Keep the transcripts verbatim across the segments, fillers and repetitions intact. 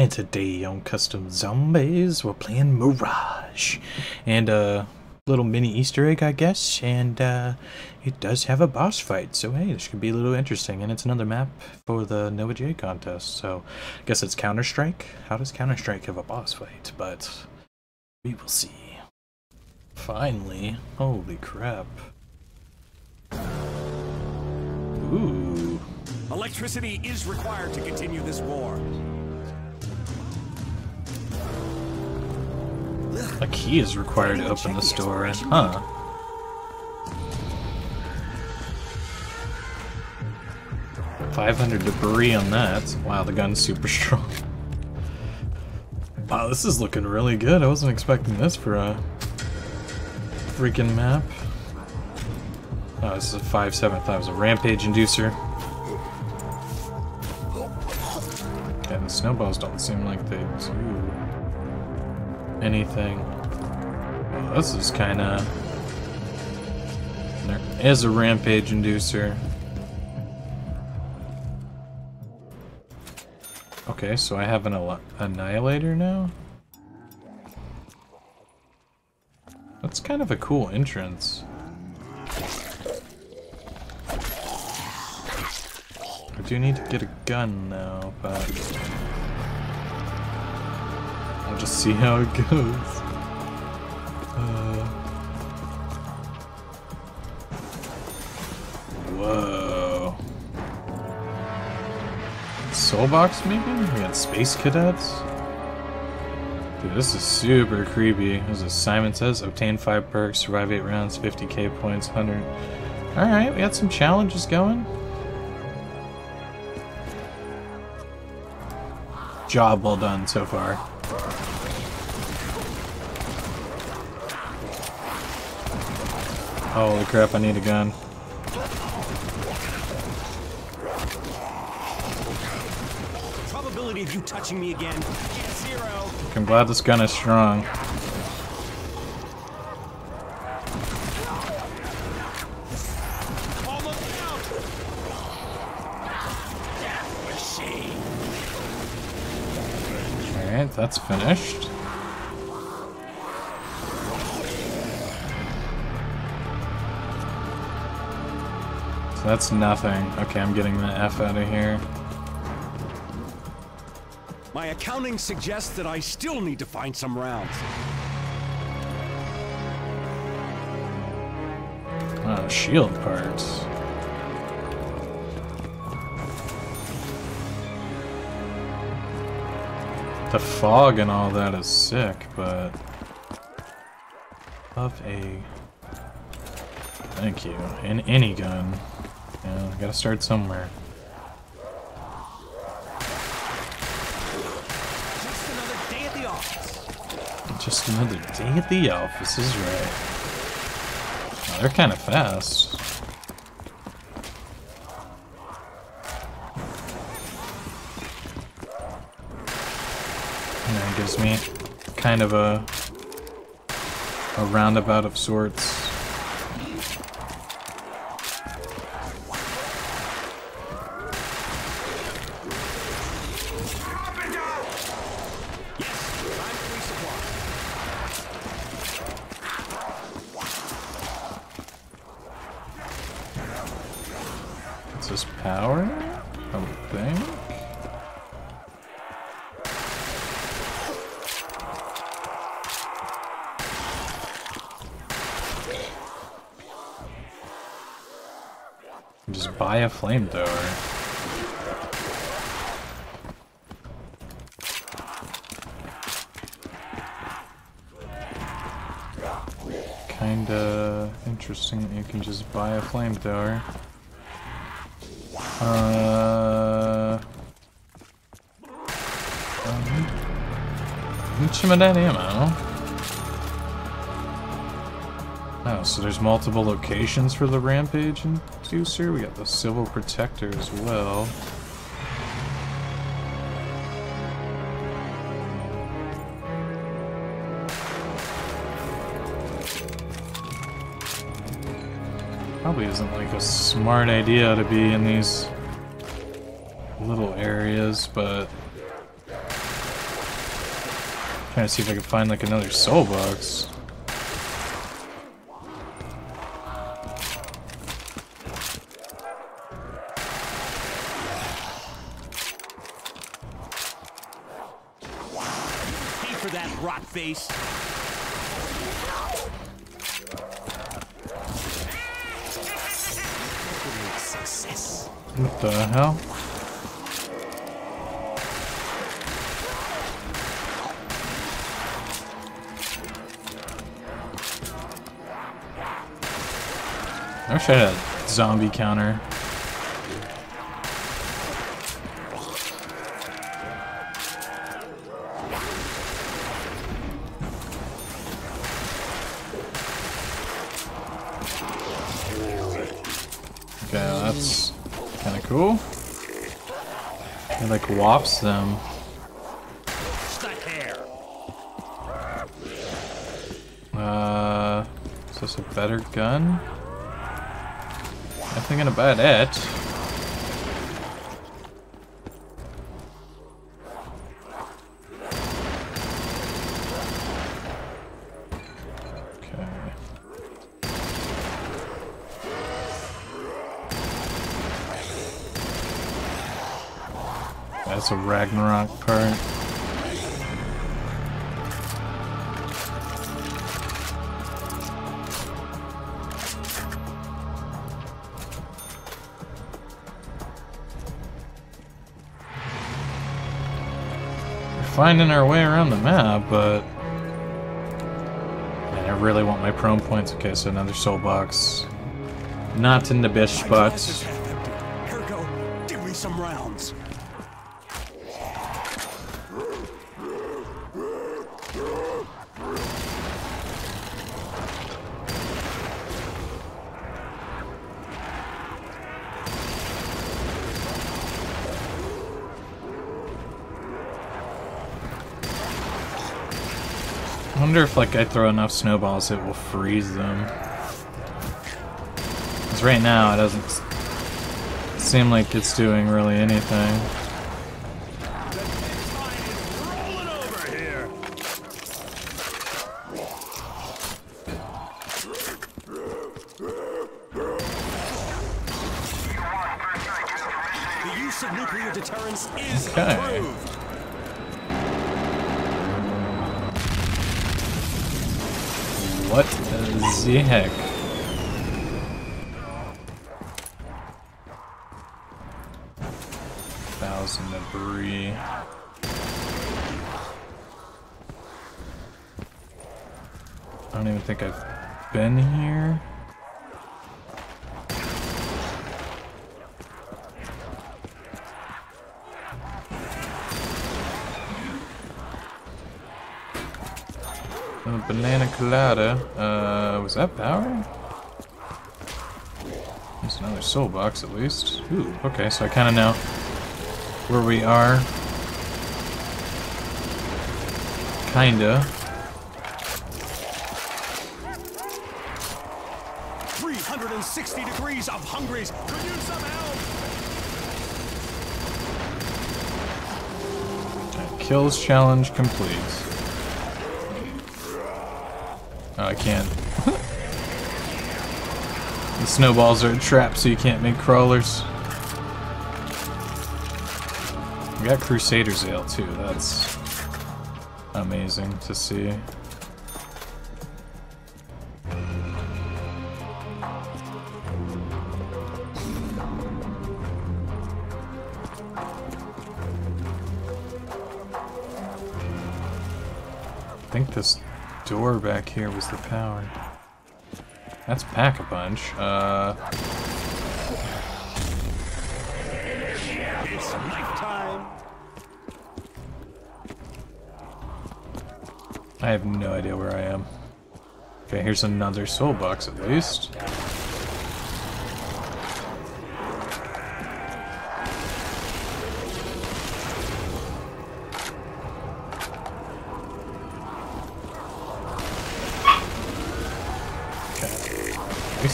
And today on Custom Zombies, we're playing Mirage. And a uh, little mini Easter egg, I guess. And uh, it does have a boss fight. So, hey, this could be a little interesting. And it's another map for the Nova J contest. So, I guess it's Counter-Strike. How does Counter-Strike have a boss fight? But we will see. Finally. Holy crap. Ooh. Electricity is required to continue this war. A key is required to open this door, and huh? five hundred debris on that. Wow, the gun's super strong. Wow, this is looking really good. I wasn't expecting this for a freaking map. Oh, this is a five seven. That was a Rampage Inducer. And the snowballs don't seem like they do anything. Well, this is kind of... There is a Rampage Inducer. Okay, so I have an Ele Annihilator now? That's kind of a cool entrance. I do need to get a gun now, but... I'll just see how it goes. Uh, whoa. Soulbox, maybe? We got Space Cadets? Dude, this is super creepy. This is Simon Says. Obtain five perks, survive eight rounds, fifty K points, one hundred. Alright, we got some challenges going. Job well done so far. Holy crap, I need a gun. Probability of you touching me again, zero. I'm glad this gun is strong. Alright, that's finished. That's nothing. Okay, I'm getting the F out of here. My accounting suggests that I still need to find some rounds. Oh, shield parts. The fog and all that is sick, but... Of a... Thank you. And any gun. Yeah, gotta start somewhere. Just another day at the office. Just another day at the office is right. Oh, they're kind of fast. And that gives me kind of a a roundabout of sorts. Power, I would think. Just buy a flamethrower. Kinda interesting that you can just buy a flamethrower. Uh, um, need some of that ammo. Oh, so there's multiple locations for the Rampage Inducer. We got the Civil Protector as well. Probably isn't like a smart idea to be in these little areas, but Trying to see if I can find like another Soulbox. Pay for that rock face. What the hell? I wish I had a zombie counter. Okay, that's kind of cool. It like whops them. Uh, is this a better gun? Nothing about it. Okay. That's a Ragnarok part. Finding our way around the map, but man, I really want my prone points. Okay, so another Soulbox. Not in the best spot. Ergo, give me some rounds. I wonder if, like, I throw enough snowballs, it will freeze them. Because right now, it doesn't seem like it's doing really anything. The use of nuclear deterrence is approved. What the heck? Thousand debris. I don't even think I've been here. Banana Colada. Uh, was that power? There's another Soulbox at least. Ooh, okay, so I kind of know where we are. Kinda. three hundred sixty degrees of hungries. Could you somehow? Kills challenge complete. Oh, I can't. The snowballs are a trap, so you can't make crawlers. We got Crusader's Ale too. That's amazing to see. I think this door back here was the power. That's Pack-a-Punch. Uh, it's night time. I have no idea where I am. Okay, here's another Soulbox at least.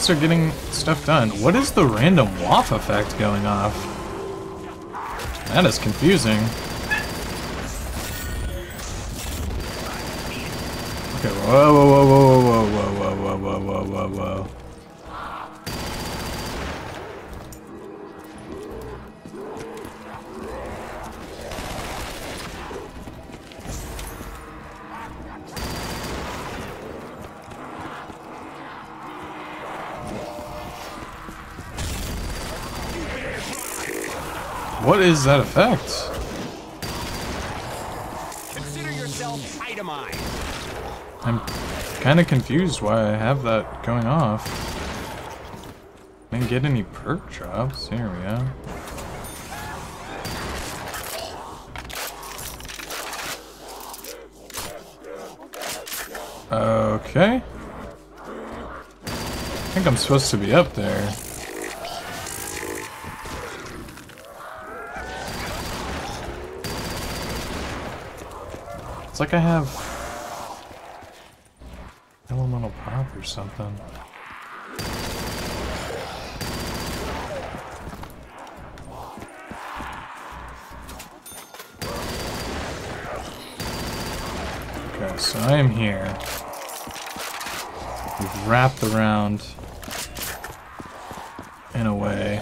Are getting stuff done. What is the random W A F effect going off? That is confusing. Okay, whoa, whoa, whoa, whoa, whoa, whoa, whoa, whoa, whoa, whoa, whoa, whoa. What is that effect? Consider yourself itemized. I'm kind of confused why I have that going off. Didn't get any perk drops. Here we go. Okay. I think I'm supposed to be up there. It's like I have Elemental Pop or something. Okay, so I am here. We've wrapped around in a way.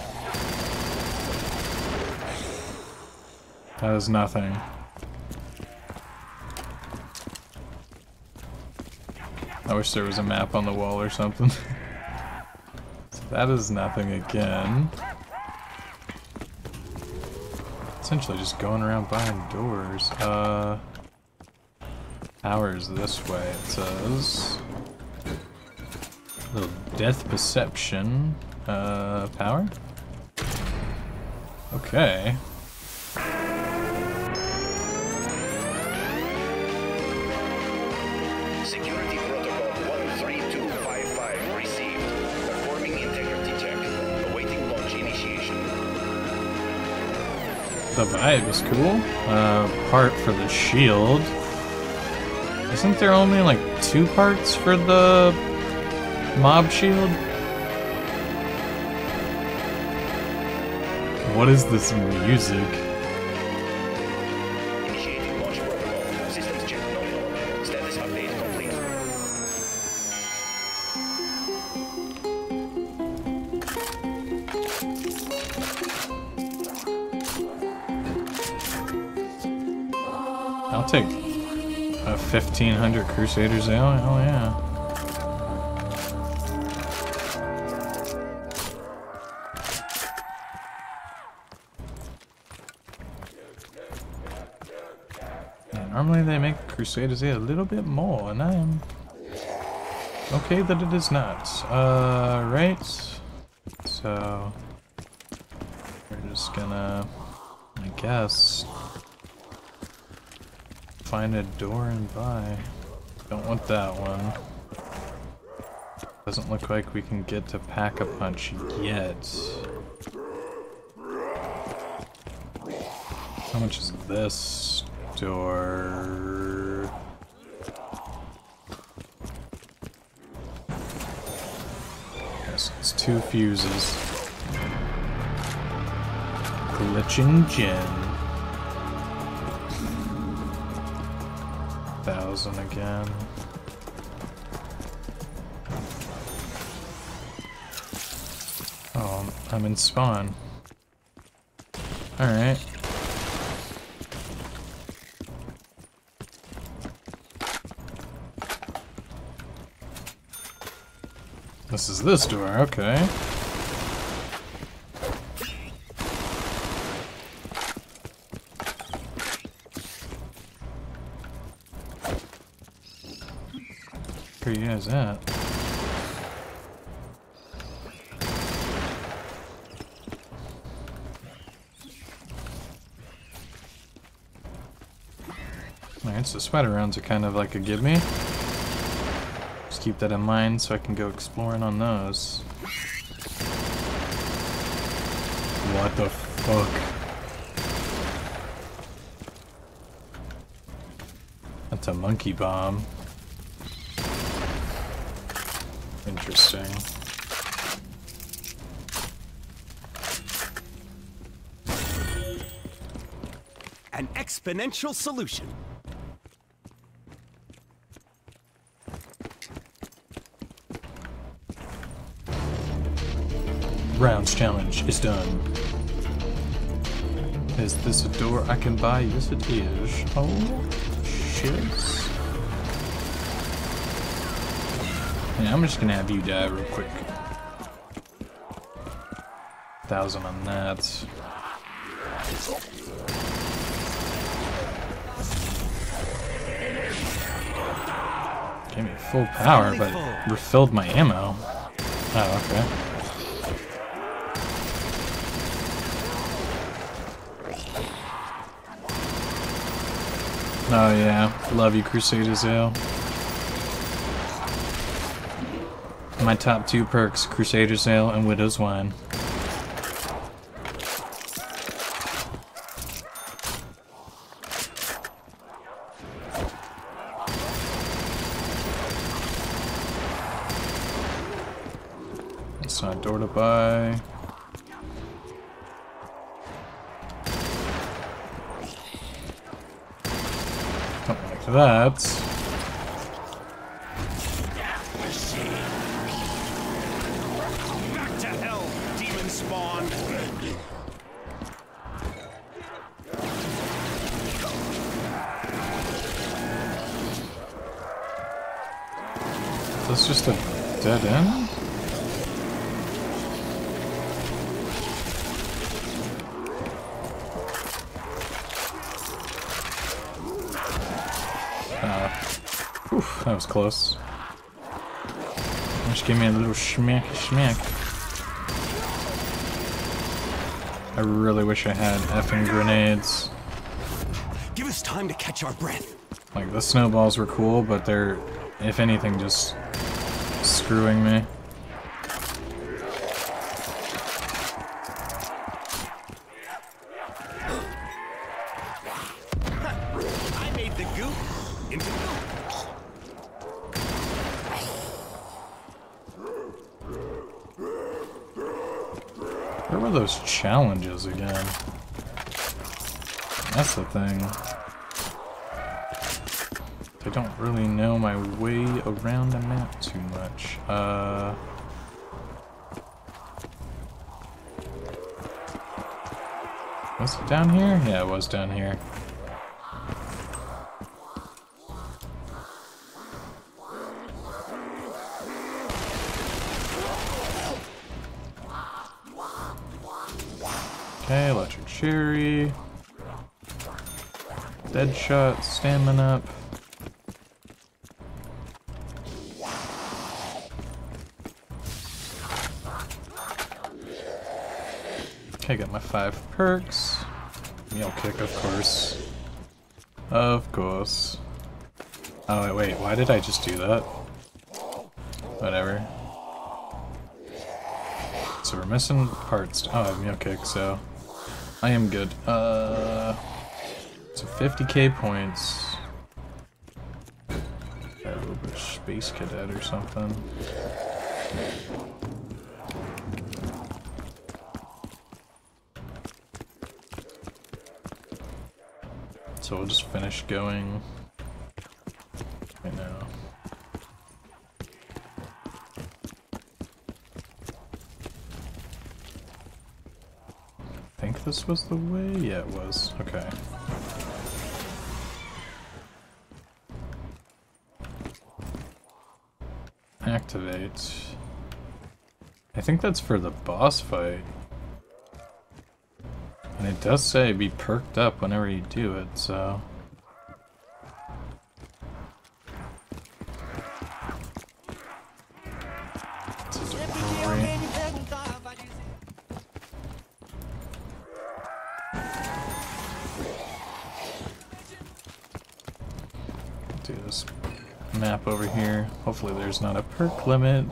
That is nothing. I wish there was a map on the wall or something. So that is nothing again. Essentially just going around behind doors. Uh, Powers this way, it says. Little Death Perception. Uh, power? Okay. The vibe is cool. Uh, part for the shield. Isn't there only like two parts for the mob shield? What is this music? Initiating launch protocol. Systems check nominal. Status update complete. I'll take a fifteen hundred Crusader's Ale. Oh, yeah. And normally they make Crusader's Ale a little bit more, and I am okay that it is not. Uh, right. So, we're just gonna, I guess, find a door and buy. Don't want that one. Doesn't look like we can get to Pack-a-Punch yet. How much is this door? Yes, it's two fuses. Glitching Gin. Thousand again. Oh, I'm in spawn. Alright. This is this door, okay. Where you guys at? Alright, so spider rounds are kind of like a gimme. Just keep that in mind so I can go exploring on those. What the fuck? That's a monkey bomb. Interesting. An exponential solution. rounds challenge is done. Is this a door I can buy? Yes, it is. Oh, shit. Yeah, I'm just gonna have you die real quick. Thousand on that. Gave me full power, but it refilled my ammo. Oh, okay. Oh yeah, love you, Crusader's Ale. My top two perks, Crusader's Ale and Widow's Wine. That's not a door to buy. That. Back to hell, demon spawn. That's just a dead end? That was close. Just give me a little schmack schmack. I really wish I had effing grenades. Give us time to catch our breath. Like, the snowballs were cool, but they're, if anything, just screwing me. Those challenges again. That's the thing. I don't really know my way around the map too much. Uh, was it down here? Yeah, it was down here. Okay, Electric Cherry, Deadshot, Stamina Up. Okay, got my five perks. Mule Kick, of course. Of course. Oh, wait, wait, why did I just do that? Whatever. So we're missing parts. Oh, I have Mule Kick, so... I am good. Uh, so fifty K points. Got a little bit of Space Cadet or something. So we'll just finish going right now. I think this was the way? Yeah, it was. Okay. Activate. I think that's for the boss fight. And it does say be perked up whenever you do it, so... This is great. Do this map over here. Hopefully there's not a perk limit.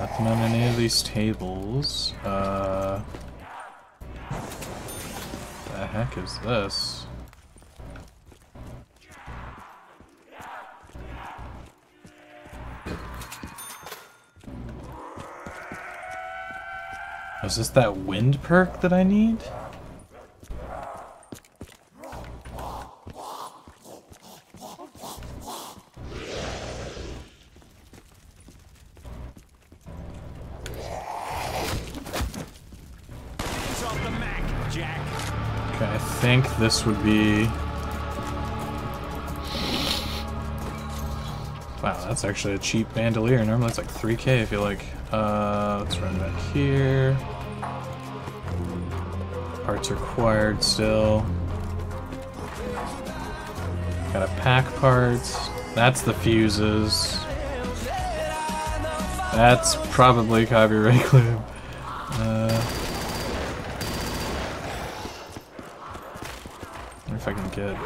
Nothing on any of these tables. Uh, what the heck is this? Is this that wind perk that I need? think this would be... Wow, that's actually a cheap bandolier. Normally it's like three K, I feel like. Uh, let's run back here. Parts required still. Gotta pack parts. That's the fuses. That's probably copyright clue. Uh, if I can get...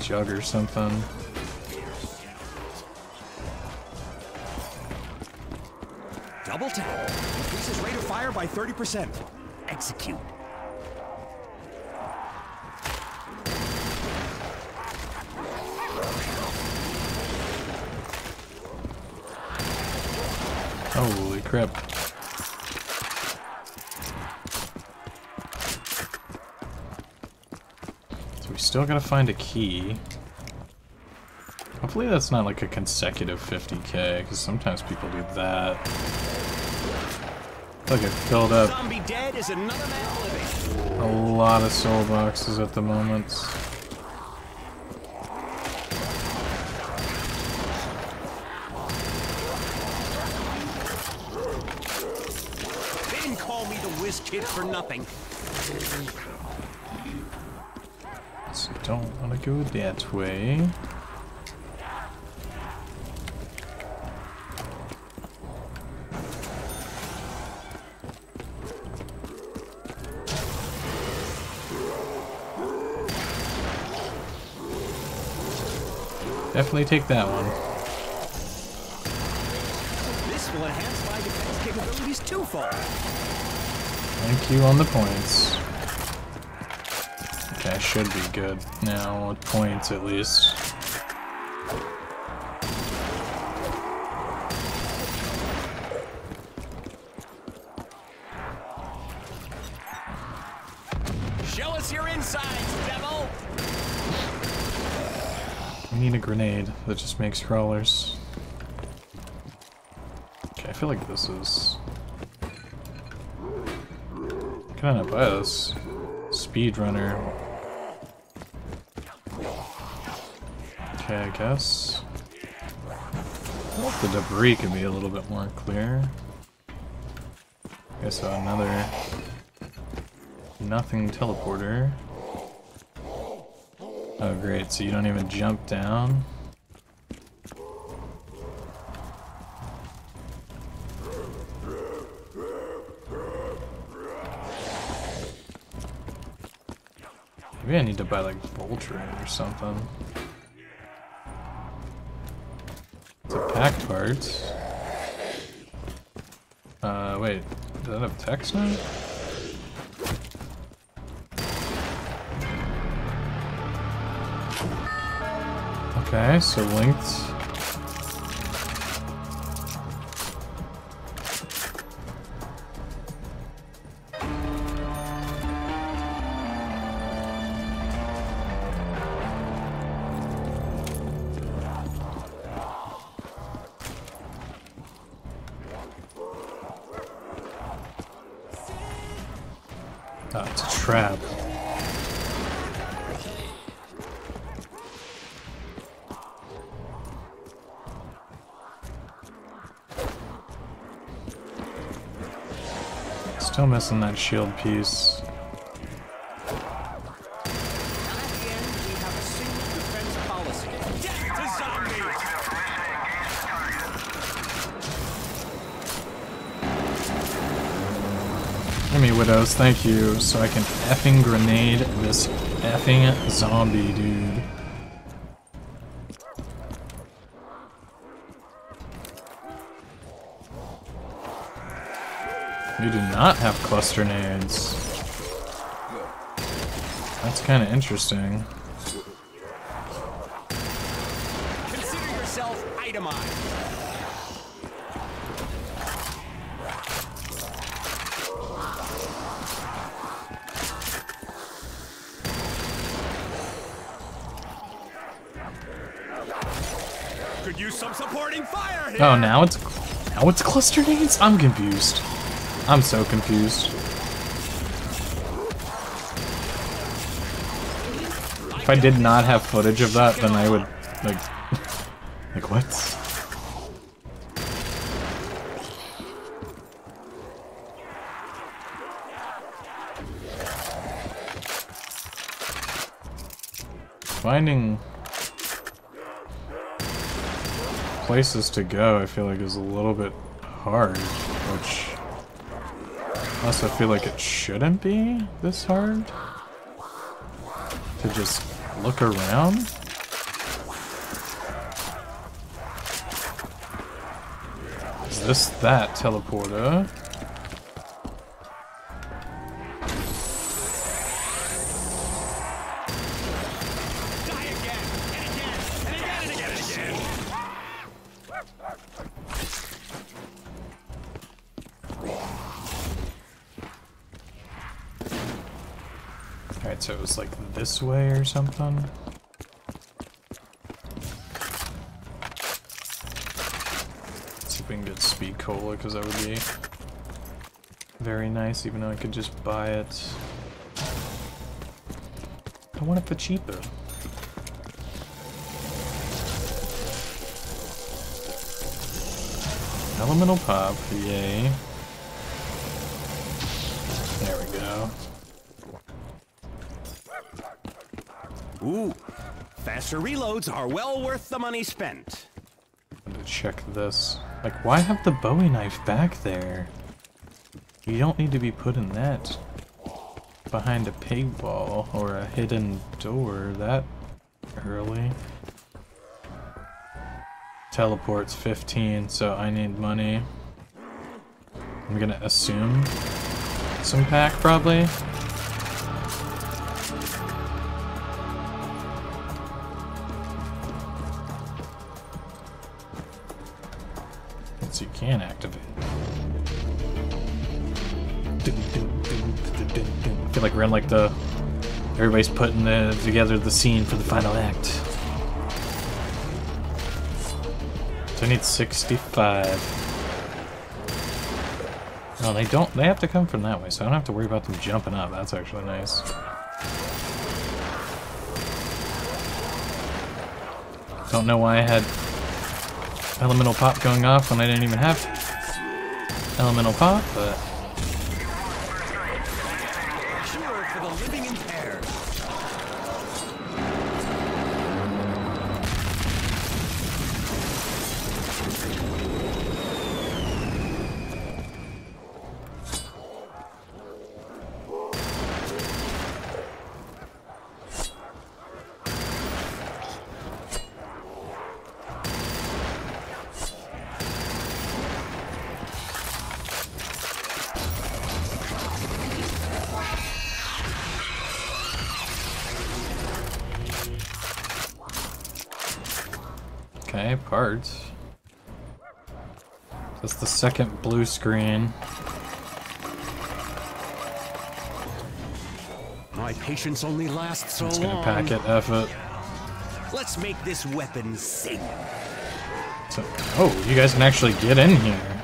jug or something. Double tap. Increases rate of fire by thirty percent. Execute. Holy crap. So we still gotta find a key. Hopefully that's not like a consecutive fifty K, because sometimes people do that. Look, it filled up a lot of soul boxes at the moment. Kid for nothing. So don't want to go that way. Definitely take that one. This will enhance my defense capabilities twofold. Thank you on the points. Okay, I should be good now with points at least. Show us your insides, devil! We need a grenade that just makes crawlers. Okay, I feel like this is... Can I not buy this? Speedrunner. Okay, I guess. I hope the debris can be a little bit more clear. I guess I have another nothing teleporter. Oh great, so you don't even jump down. Maybe I need to buy like Vulture Aid or something. It's a pack part. Uh, wait, does that have text now? Okay, so linked. Still missing that shield piece. Give me Widows, thank you, so I can effing grenade this effing zombie, dude. You do not have cluster nades. That's kind of interesting. Consider yourself itemized. Could use some supporting fire here. Oh, now it's now it's cluster nades? I'm confused. I'm so confused. If I did not have footage of that, then I would, like, like what? Finding places to go, I feel like, is a little bit hard, which I also feel like it shouldn't be this hard to just look around. Is this that teleporter? So it was like this way or something. Let's see if we can get Speed Cola, because that would be very nice, even though I could just buy it. I want it for cheaper. Elemental Pop, yay. There we go. Ooh, faster reloads are well worth the money spent. I'm gonna check this. Like, why have the Bowie Knife back there? You don't need to be putting that behind a pig ball or a hidden door that early. Teleport's fifteen, so I need money. I'm gonna assume some pack, probably. Can activate. I feel like we're in like the... Everybody's putting the, together the scene for the final act. So I need sixty-five. No, they don't... They have to come from that way, so I don't have to worry about them jumping up. That's actually nice. Don't know why I had... Elemental Pop going off when I didn't even have Elemental Pop, but... Cure for the living impaired. Parts. That's the second blue screen. My patience only lasts so long. It's gonna pack it, F it. Let's make this weapon sing. So, oh, you guys can actually get in here.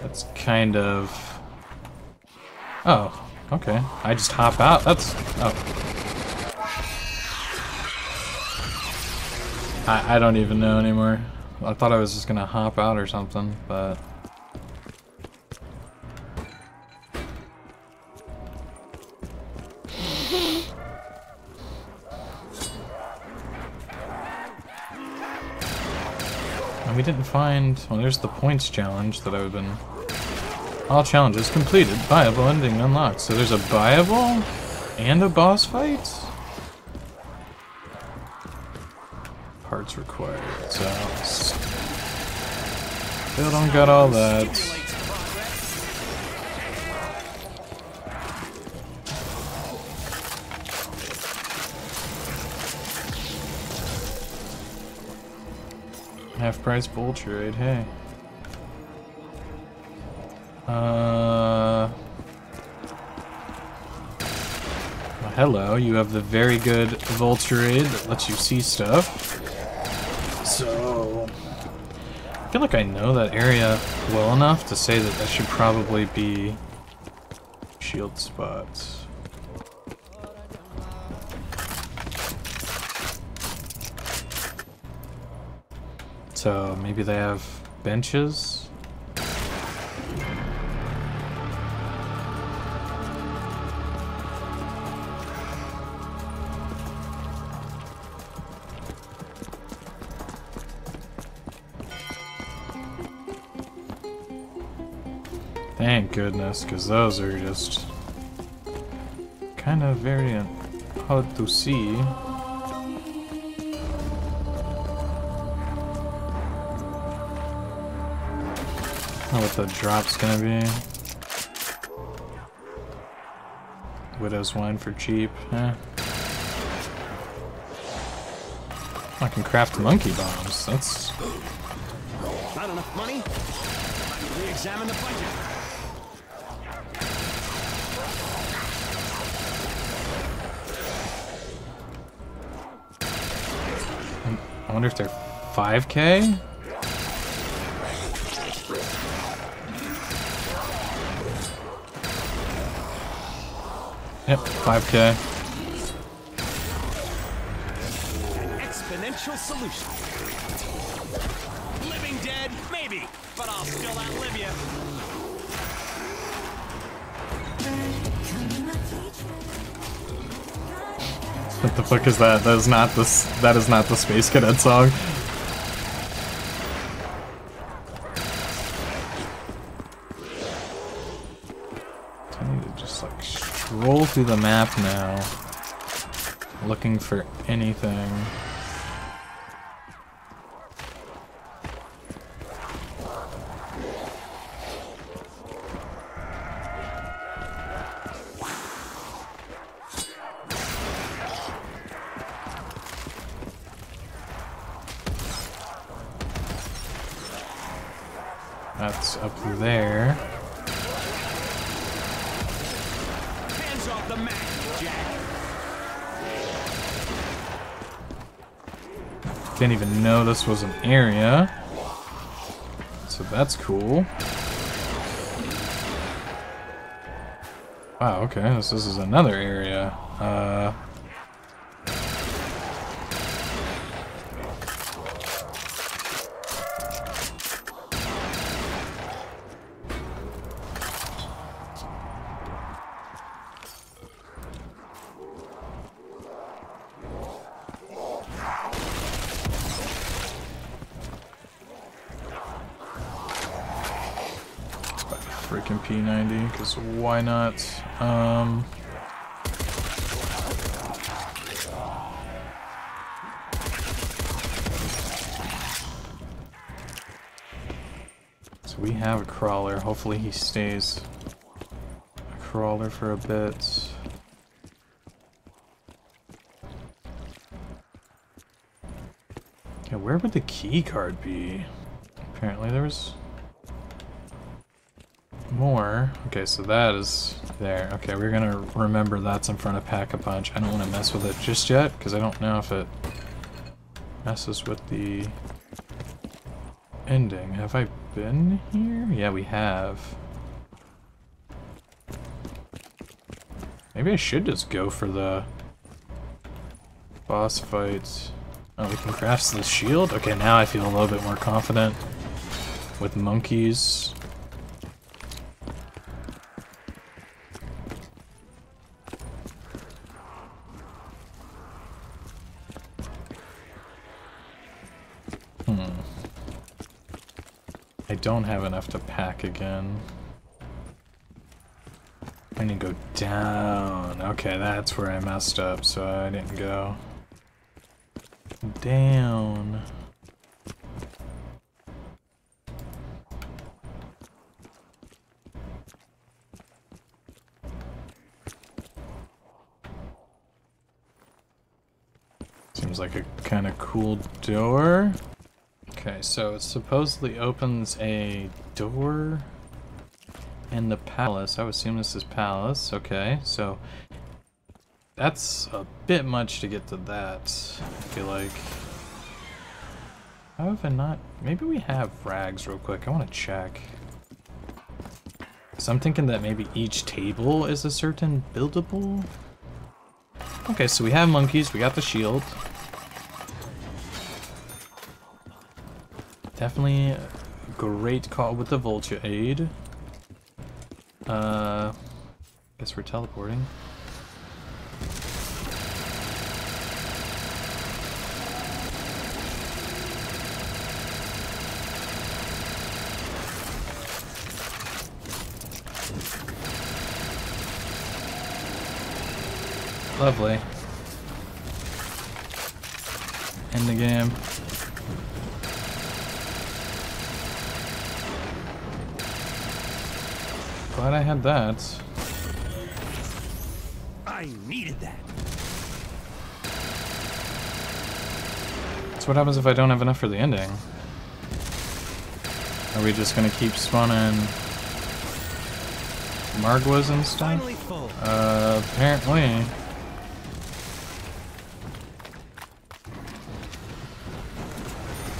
That's kind of... Oh, okay. I just hop out. That's... Oh. I, I don't even know anymore. I thought I was just gonna hop out or something, but... And we didn't find... Well, there's the points challenge that I've been... All challenges completed. Viable ending unlocked. So there's a viable and a boss fight? Parts required, so still don't got all that. Half price Vulture Aid, hey. Uh, well, hello, you have the very good Vulture Aid that lets you see stuff. So, I feel like I know that area well enough to say that that should probably be shield spots. So maybe they have benches? Thank goodness, because those are just kind of very hard to see. I don't know what the drop's gonna be. Widow's Wine for cheap, eh. I can craft monkey bombs, that's... Not enough money? Re-examine the budget. I wonder if they're five K? Yep, five K. An exponential solution. Living dead, maybe, but I'll still outlive you. What the fuck is that? That is not the that is not the Space Cadet song. Roll through the map now, looking for anything. That's up there. Didn't even know this was an area, so that's cool. Wow, okay, this, this is another area. Uh, Freaking P ninety, because why not? Um, so we have a crawler. Hopefully he stays a crawler for a bit. Yeah, where would the key card be? Apparently there was... more. Okay, so that is there. Okay, we're gonna remember that's in front of Pack-a-Punch. I don't want to mess with it just yet, because I don't know if it messes with the ending. Have I been here? Yeah, we have. Maybe I should just go for the boss fights. Oh, we can craft the shield? Okay, now I feel a little bit more confident with monkeys. Don't have enough to pack again. I need to go down. Okay, that's where I messed up, so I didn't go down. Seems like a kind of cool door. Okay, so it supposedly opens a door in the palace. I would assume this is palace. Okay, so that's a bit much to get to that, I feel like. How have I not? Maybe we have frags real quick. I want to check. So I'm thinking that maybe each table is a certain buildable. Okay, so we have monkeys. We got the shield. Definitely a great call with the Vulture Aid. Uh, guess we're teleporting. Lovely. End the game. Glad I had that. I needed that. So what happens if I don't have enough for the ending? Are we just gonna keep spawning Marguas and stuff? Uh, apparently.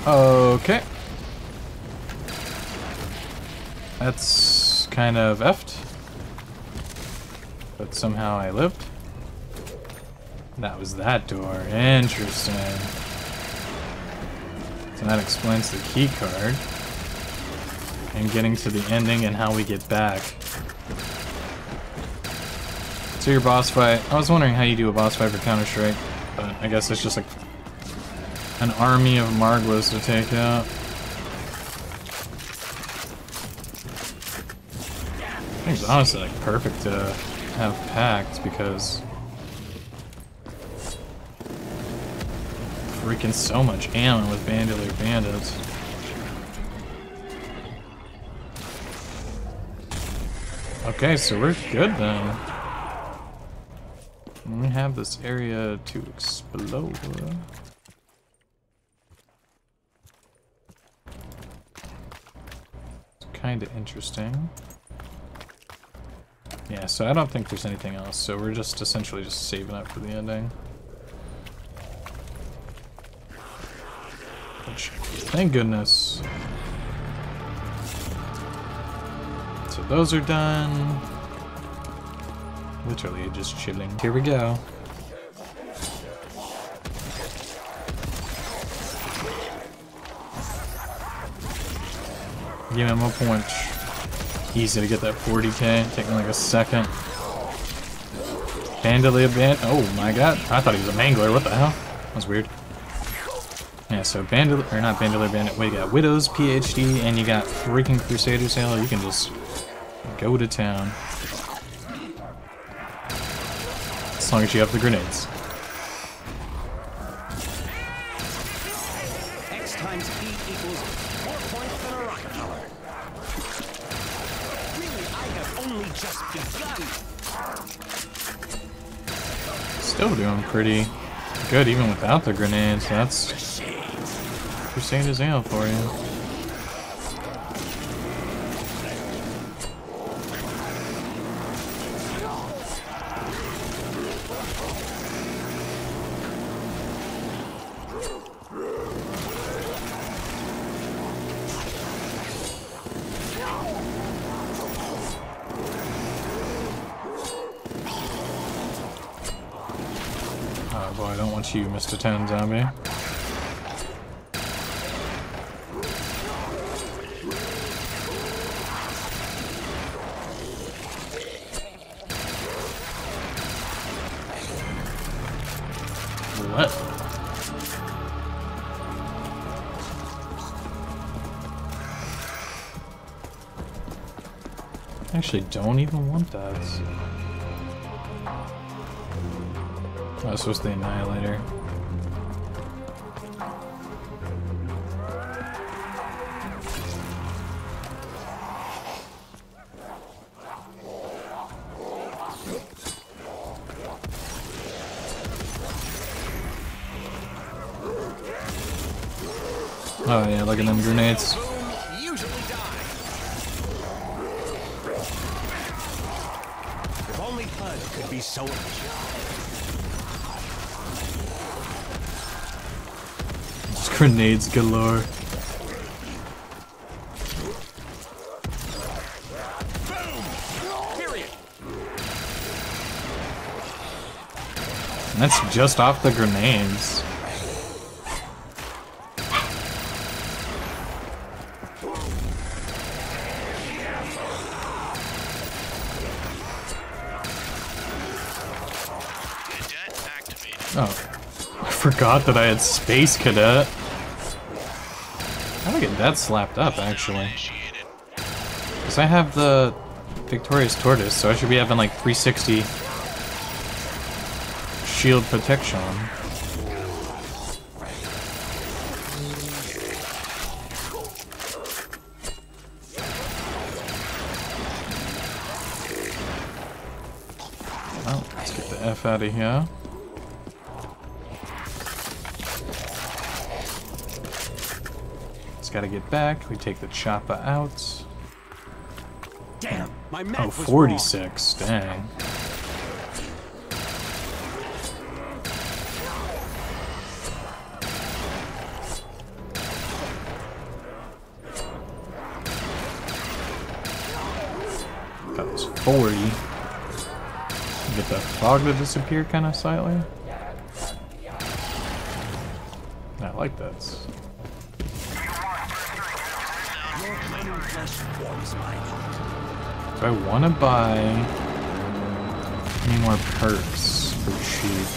Okay. That's kind of effed. But somehow I lived. That was that door. Interesting. So that explains the key card. And getting to the ending and how we get back. So your boss fight. I was wondering how you do a boss fight for Counter-Strike. But I guess it's just like an army of Marguas to take out. I think it's honestly like perfect to have packed because freaking so much ammo with Bandolier Bandits. Okay, so we're good then. We have this area to explore. Kind of interesting. Yeah, so I don't think there's anything else, so we're just essentially just saving up for the ending. Which, thank goodness. So those are done. Literally just chilling. Here we go. Give him a punch. Easy to get that forty K. Taking like a second. Bandolier Band. Oh my god. I thought he was a Mangler. What the hell? That was weird. Yeah, so Bandolier. Or not Bandolier Bandit. Wait, you got Widow's P H D and you got freaking Crusader's Ale. You can just go to town. As long as you have the grenades. Still doing pretty good even without the grenades. So that's Crusader's Ale for you, Mister ten Zombie. What? Actually, don't even want that. Oh, it's supposed to be the Annihilator. Oh yeah, look at them grenades. If only H U D could be so much. Grenades galore. And that's just off the grenades. Forgot that I had Space Cadet. How do I get that slapped up, actually? Because I have the Victorious Tortoise, so I should be having like three sixty shield protection. Well, let's get the F out of here. Gotta get back. We take the chopper out. Damn, my map oh, forty-six. Was wrong. Dang. That was forty. Get that fog to disappear kind of slightly. I like that. Do I want to buy any more perks for cheap?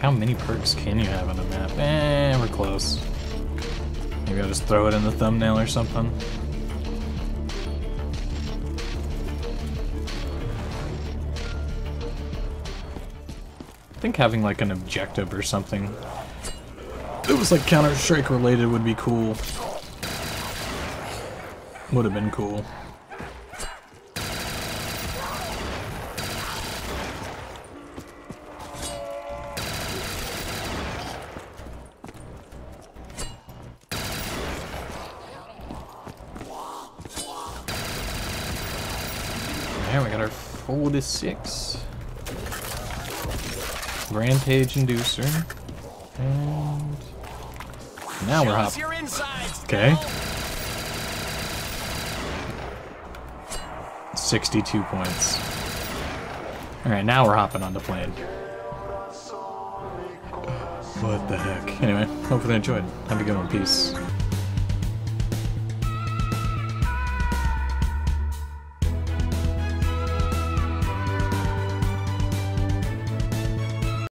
How many perks can you have on a map? Eh, we're close. Maybe I'll just throw it in the thumbnail or something. I think having like an objective or something that was like Counter-Strike related would be cool. Would have been cool. There we got our forty-six. Rampage Inducer. And now we're hopping. Okay. sixty-two points. Alright, now we're hopping on the plane. What the heck? Anyway, hope you enjoyed. Have a good one. Peace.